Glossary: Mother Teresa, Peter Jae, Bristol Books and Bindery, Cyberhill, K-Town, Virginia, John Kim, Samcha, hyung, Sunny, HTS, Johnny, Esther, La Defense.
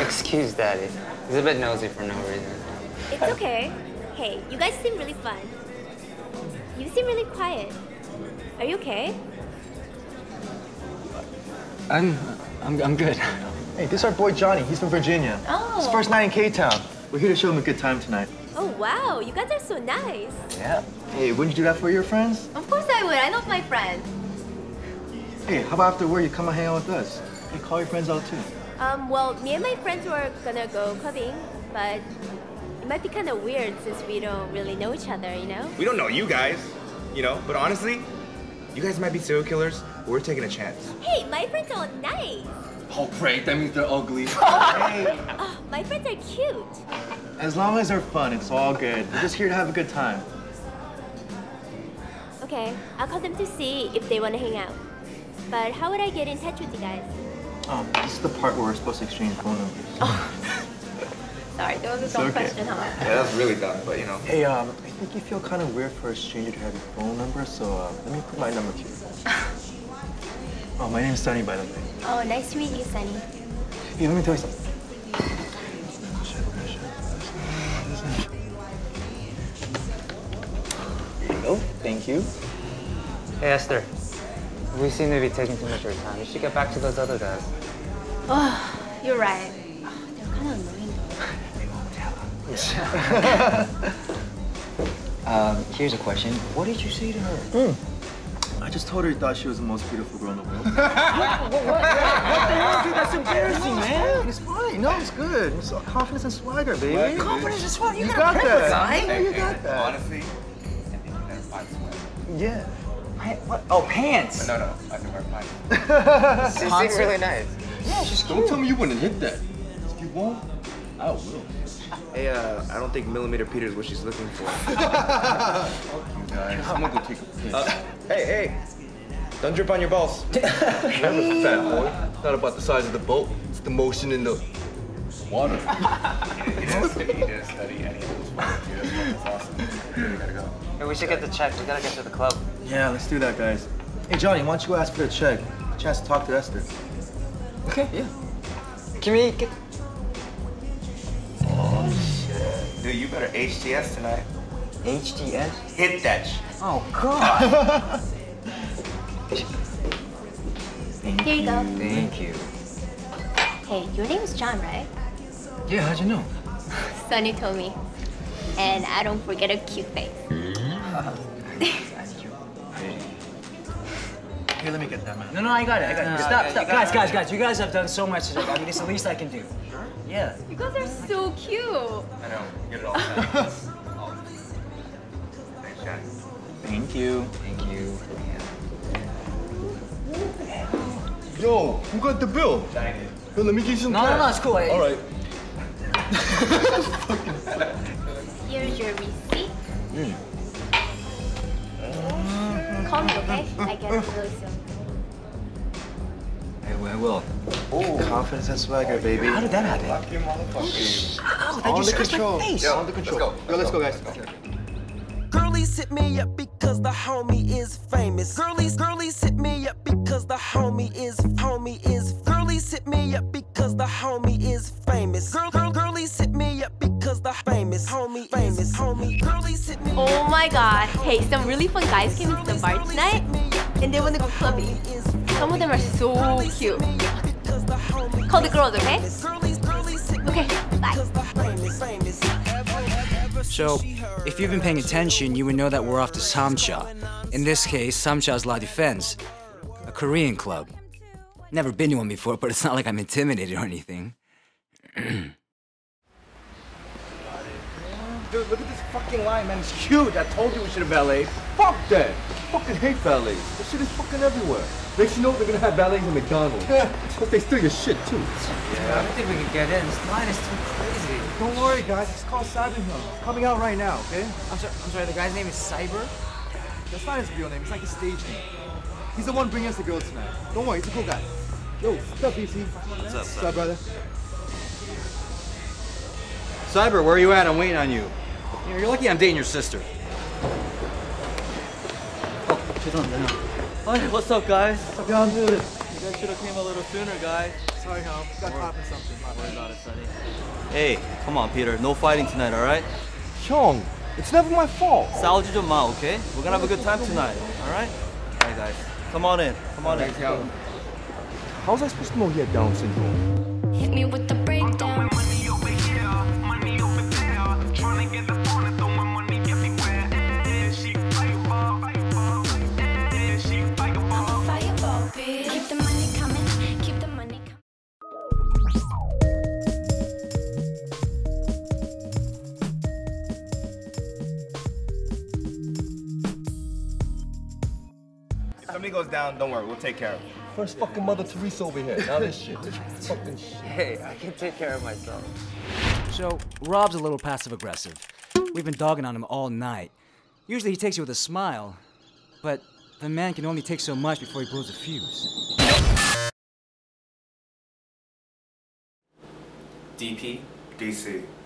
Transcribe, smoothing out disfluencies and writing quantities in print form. Excuse Daddy. He's a bit nosy for no reason. It's okay. Hey, you guys seem really fun. You seem really quiet. Are you okay? I'm good. Hey, this is our boy Johnny. He's from Virginia. Oh. It's his first night in K-Town. We're here to show him a good time tonight. Oh, wow. You guys are so nice. Yeah. Hey, wouldn't you do that for your friends? Of course I would. I love my friends. Hey, how about after work you come and hang out with us? Hey, call your friends out too. Well, me and my friends were gonna go clubbing, but it might be kind of weird since we don't really know each other, you know? We don't know you guys, you know? But honestly, you guys might be serial killers, but we're taking a chance. Hey, my friends are all nice. Oh, great. That means they're ugly. Hey. Oh, my friends are cute. As long as they're fun, it's all good. We're just here to have a good time. Okay, I'll call them to see if they want to hang out. But how would I get in touch with you guys? Oh, this is the part where we're supposed to exchange phone numbers. Oh. Sorry, that was a dumb question, huh? Yeah, that's really dumb, but you know. Hey, I think you feel kind of weird for a stranger to have your phone number, so let me put my number to you. Oh, my name's Sunny, by the way. Oh, nice to meet you, Sunny. Hey, let me tell you something. There you go. Thank you. Hey, Esther. We seem to be taking too much of your time. You should get back to those other guys. Oh, you're right. Oh, they're kind of annoying, though. They won't tell us. Yeah. Here's a question. What did you say to her? I just told her you thought she was the most beautiful girl in the world. What the hell, dude? That's embarrassing, man. It's fine. No, it's good. It's all confidence and swagger, baby. Swagger, confidence and swagger? You got that. Yeah, you got that. Honestly, I think you better find swagger. Yeah. What? Oh, pants! No, no, I can wear pants. She seems really nice. Yeah, she's cute. Don't tell me you wouldn't hit that. If you won't, I will. Hey, I don't think millimeter Peter is what she's looking for. Oh, guys. I'm gonna go take a piss. Hey, don't drip on your balls. Remember, fat boy, it's not about the size of the boat, it's the motion in the water. He didn't study any of those volunteers. That's awesome. We gotta go. Hey, we should get the check. We gotta get to the club. Yeah, let's do that, guys. Hey, Johnny, why don't you go ask for the check? A chance to talk to Esther. Okay, yeah. Can we get... Oh, shit. Dude, you better HTS tonight. HTS? Hit that shit. Oh, God. Here you go. Thank you. Hey, your name is John, right? Yeah, how'd you know? Sunny told me. And I don't forget a cute face. Here, let me get that, man. No, I got it. Stop. Guys, you guys have done so much today. I mean, it's the least I can do. Sure? Yeah. You guys are so cute. I know. Get it all done. Thanks, guys. Thank you. Yo, who got the bill? Johnny did. Yo, let me give you some cash. No, it's cool. All right. Here's your receipt. Call me, okay? I get it really soon. Hey, I will. Ooh. Confidence and swagger, baby. How did that happen? Oh, that just hurts my face. Yeah, under control. Let's go, guys. Girlies hit me up because the homie is famous. Girlies hit me up because the homie is. Girlies hit me up because the homie is famous. Girlies hit me up because the famous homie. Girlies hit me. Oh my God! Hey, some really fun guys came into the bar tonight, and they want to go clubbing. Some of them are so cute. Call the girls, okay? Okay, bye. So, if you've been paying attention, you would know that we're off to Samcha. In this case, Samcha's La Defense, a Korean club. Never been to one before, but it's not like I'm intimidated or anything. Dude, look at this fucking line, man. It's huge. I told you we should have ballet. Fuck that. I fucking hate ballets. This shit is fucking everywhere. They should know they're gonna have ballets in McDonald's. But they steal your shit, too. Yeah, I don't think we can get in. This line is too crazy. Don't worry, guys. It's called Cyberhill. It's coming out right now, okay? I'm sorry, the guy's name is Cyber? That's not his real name. It's like his stage name. He's the one bringing us the girls tonight. Don't worry, he's a cool guy. Yo, what's up, BC? What's up, brother? Cyber, where are you at? I'm waiting on you. You're lucky I'm dating your sister. Hey, what's up, guys? What's up, y'all? You guys should have came a little sooner, guys. Sorry, got caught in something. Don't worry about it, son. Hey, come on, Peter. No fighting tonight, alright? Hyung, it's never my fault. Salvage your mouth, okay? We're gonna have a good time tonight, alright? Alright, guys. Come on in. Come on in. How's I supposed to know he had Down syndrome? Hit me with the breakdown. Goes down, don't worry, we'll take care of it. First fucking Mother Teresa over here. Now this shit. This fucking shit. Hey, I can take care of myself. So, Rob's a little passive-aggressive. We've been dogging on him all night. Usually he takes you with a smile, but the man can only take so much before he blows a fuse. DP? DC.